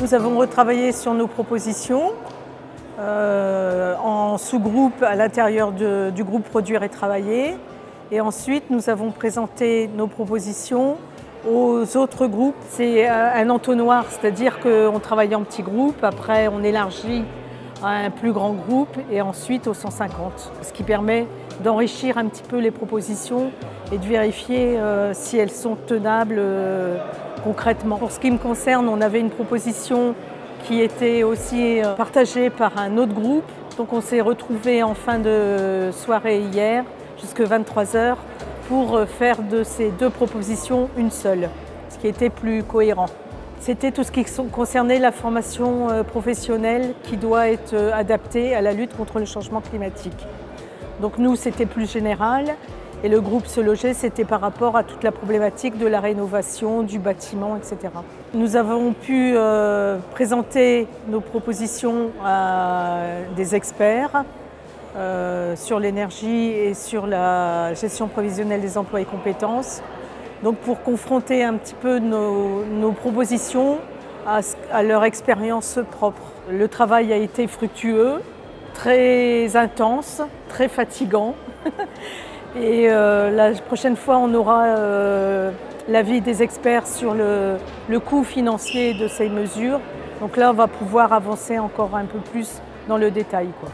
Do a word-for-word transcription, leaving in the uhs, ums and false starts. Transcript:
Nous avons retravaillé sur nos propositions euh, en sous-groupes à l'intérieur du groupe Produire et Travailler. Et ensuite, nous avons présenté nos propositions aux autres groupes. C'est un entonnoir, c'est-à-dire qu'on travaille en petits groupes, après on élargit à un plus grand groupe et ensuite aux cent cinquante. Ce qui permet d'enrichir un petit peu les propositions et de vérifier euh, si elles sont tenables euh, concrètement. Pour ce qui me concerne, on avait une proposition qui était aussi euh, partagée par un autre groupe. Donc on s'est retrouvés en fin de soirée hier, jusqu'à vingt-trois heures, pour faire de ces deux propositions une seule, ce qui était plus cohérent. C'était tout ce qui concernait la formation professionnelle qui doit être adaptée à la lutte contre le changement climatique. Donc nous, c'était plus général, et le groupe Se Loger, c'était par rapport à toute la problématique de la rénovation, du bâtiment, et cetera. Nous avons pu euh, présenter nos propositions à des experts, Euh, sur l'énergie et sur la gestion provisionnelle des emplois et compétences. Donc pour confronter un petit peu nos, nos propositions à, à leur expérience propre. Le travail a été fructueux, très intense, très fatigant. Et euh, la prochaine fois, on aura euh, l'avis des experts sur le, le coût financier de ces mesures. Donc là, on va pouvoir avancer encore un peu plus dans le détail, quoi.